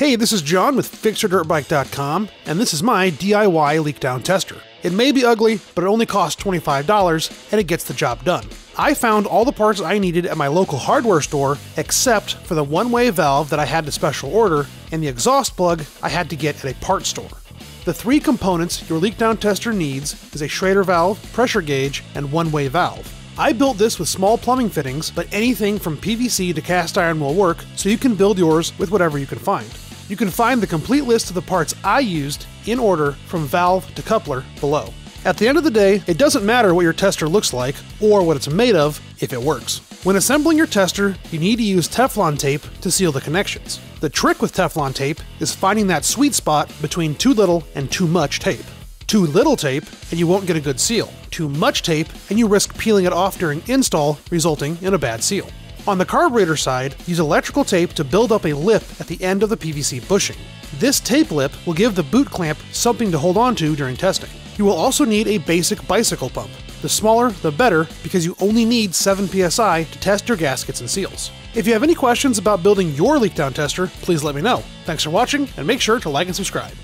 Hey, this is John with FixYourDirtBike.com, and this is my DIY leak-down tester. It may be ugly, but it only costs $25, and it gets the job done. I found all the parts I needed at my local hardware store, except for the one-way valve that I had to special order, and the exhaust plug I had to get at a parts store. The three components your leak-down tester needs is a Schrader valve, pressure gauge, and one-way valve. I built this with small plumbing fittings, but anything from PVC to cast iron will work, so you can build yours with whatever you can find. You can find the complete list of the parts I used in order from valve to coupler below. At the end of the day, it doesn't matter what your tester looks like or what it's made of if it works. When assembling your tester, you need to use Teflon tape to seal the connections. The trick with Teflon tape is finding that sweet spot between too little and too much tape. Too little tape and you won't get a good seal. Too much tape and you risk peeling it off during install, resulting in a bad seal. On the carburetor side, use electrical tape to build up a lip at the end of the PVC bushing. This tape lip will give the boot clamp something to hold on to during testing. You will also need a basic bicycle pump. The smaller, the better, because you only need 7 psi to test your gaskets and seals. If you have any questions about building your leak-down tester, please let me know. Thanks for watching, and make sure to like and subscribe.